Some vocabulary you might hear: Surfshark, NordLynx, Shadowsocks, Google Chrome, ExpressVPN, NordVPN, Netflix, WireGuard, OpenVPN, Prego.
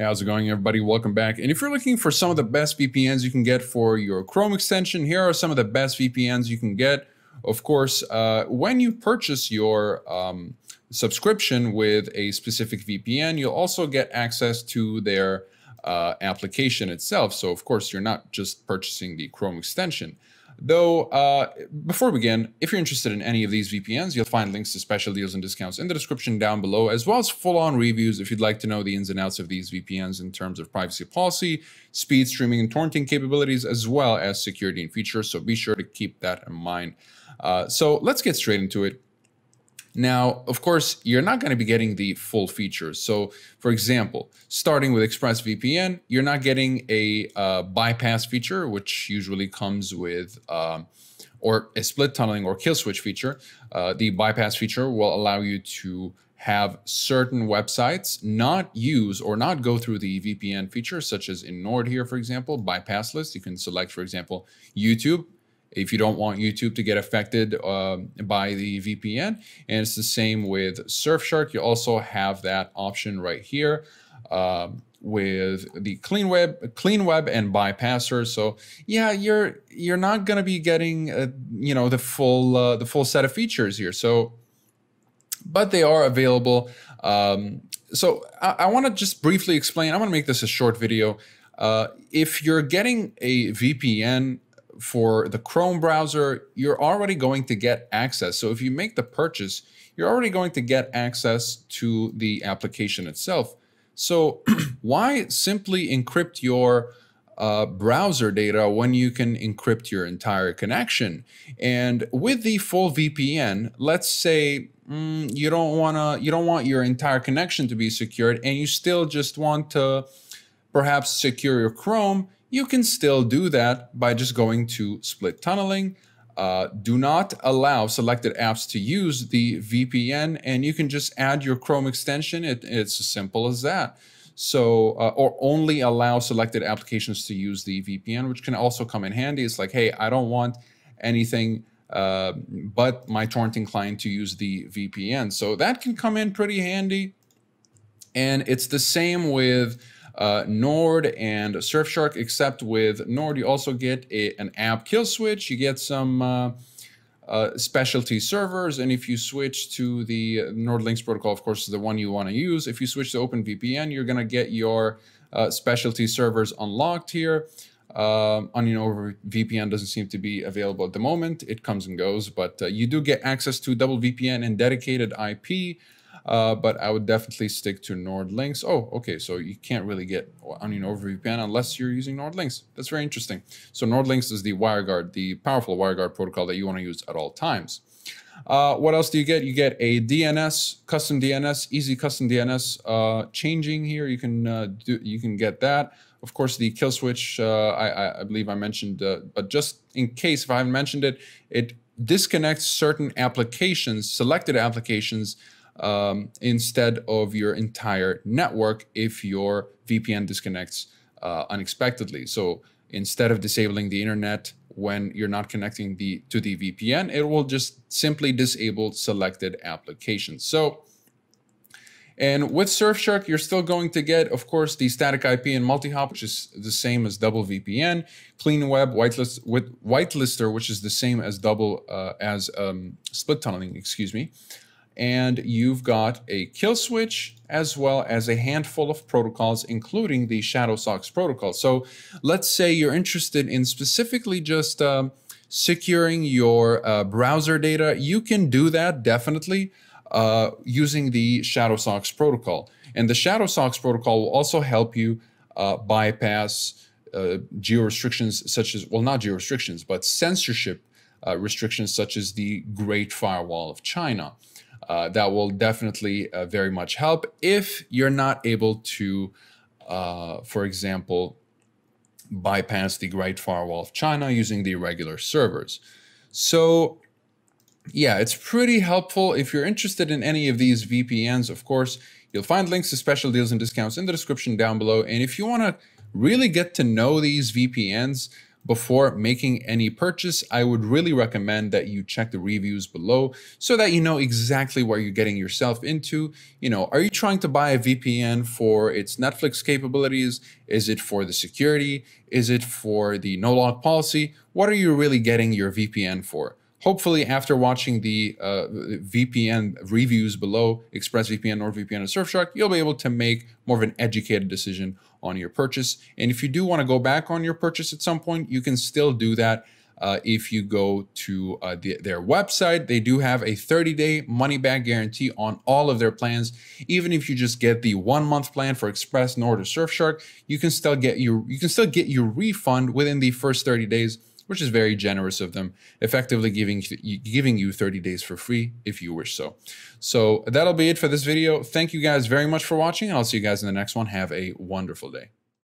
How's it going, everybody? Welcome back. And if you're looking for some of the best VPNs you can get for your Chrome extension, here are some of the best VPNs you can get. Of course, when you purchase your subscription with a specific VPN, you'll also get access to their application itself. So of course, you're not just purchasing the Chrome extension. Though, before we begin, if you're interested in any of these VPNs, you'll find links to special deals and discounts in the description down below, as well as full-on reviews if you'd like to know the ins and outs of these VPNs in terms of privacy policy, speed, streaming, and torrenting capabilities, as well as security and features. So be sure to keep that in mind. So let's get straight into it. Now, of course, you're not going to be getting the full features. So, for example, starting with ExpressVPN, you're not getting a bypass feature, which usually comes with or a split tunneling or kill switch feature. The bypass feature will allow you to have certain websites not use or not go through the VPN feature, such as in Nord here, for example, bypass list. You can select, for example, YouTube, if you don't want YouTube to get affected by the VPN. And it's the same with Surfshark. You also have that option right here with the clean web and bypasser. So yeah, you're not going to be getting you know, the full set of features here. So, but they are available. So I want to just briefly explain. I want to make this a short video. If you're getting a VPN for the Chrome browser, you're already going to get access. So if you make the purchase, you're already going to get access to the application itself. So why simply encrypt your browser data when you can encrypt your entire connection? And with the full VPN, let's say you don't want your entire connection to be secured, and you still just want to perhaps secure your Chrome, you can still do that by just going to split tunneling. Do not allow selected apps to use the VPN, and you can just add your Chrome extension. It's as simple as that. So, or only allow selected applications to use the VPN, which can also come in handy. It's like, hey, I don't want anything but my torrenting client to use the VPN. So that can come in pretty handy. And it's the same with Nord and Surfshark, except with Nord, you also get an app kill switch. You get some specialty servers. And if you switch to the NordLynx protocol, of course, is the one you want to use. If you switch to OpenVPN, you're going to get your specialty servers unlocked here. Onion over VPN doesn't seem to be available at the moment. It comes and goes, but you do get access to double VPN and dedicated IP. But I would definitely stick to NordLynx. Oh, okay. So you can't really get Onion over VPN unless you're using NordLynx. That's very interesting. So NordLynx is the WireGuard, the powerful WireGuard protocol that you want to use at all times. What else do you get? You get a DNS, custom DNS, easy custom DNS changing here. You can you can get that. Of course, the kill switch. I believe I mentioned, but just in case if I haven't mentioned it, it disconnects certain applications, selected applications, instead of your entire network if your VPN disconnects unexpectedly. So instead of disabling the internet when you're not connecting to the VPN, it will just simply disable selected applications. So, and with Surfshark, you're still going to get, of course, the static IP and multi-hop, which is the same as double VPN, clean web, whitelist with whitelister, which is the same as split tunneling, excuse me. And you've got a kill switch as well as a handful of protocols, including the Shadowsocks protocol. So let's say you're interested in specifically just securing your browser data. You can do that definitely using the Shadowsocks protocol. And the Shadowsocks protocol will also help you bypass geo restrictions such as, well, not geo restrictions, but censorship restrictions such as the Great Firewall of China. That will definitely very much help if you're not able to, for example, bypass the Great Firewall of China using the regular servers. So yeah, it's pretty helpful. If you're interested in any of these VPNs, of course, you'll find links to special deals and discounts in the description down below. And if you want to really get to know these VPNs, Before making any purchase, I would really recommend that you check the reviews below so that you know exactly what you're getting yourself into. You know, are you trying to buy a VPN for its Netflix capabilities? Is it for the security? Is it for the no-log policy? What are you really getting your VPN for? Hopefully, after watching the VPN reviews below, ExpressVPN, NordVPN, and Surfshark, you'll be able to make more of an educated decision on your purchase. And if you do want to go back on your purchase at some point, you can still do that if you go to their website. They do have a 30-day money-back guarantee on all of their plans. Even if you just get the one-month plan for Express, Nord, or Surfshark, you can still get your refund within the first 30 days. Which is very generous of them, effectively giving you 30 days for free if you wish so. So that'll be it for this video. Thank you guys very much for watching, and I'll see you guys in the next one. Have a wonderful day.